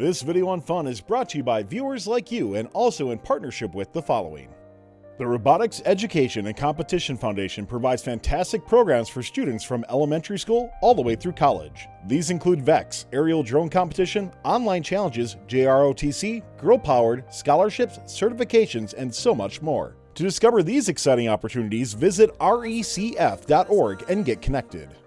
This video on fun is brought to you by viewers like you and also in partnership with the following. The Robotics Education and Competition Foundation provides fantastic programs for students from elementary school all the way through college. These include VEX, aerial drone competition, online challenges, JROTC, Girl Powered, scholarships, certifications, and so much more. To discover these exciting opportunities, visit recf.org and get connected.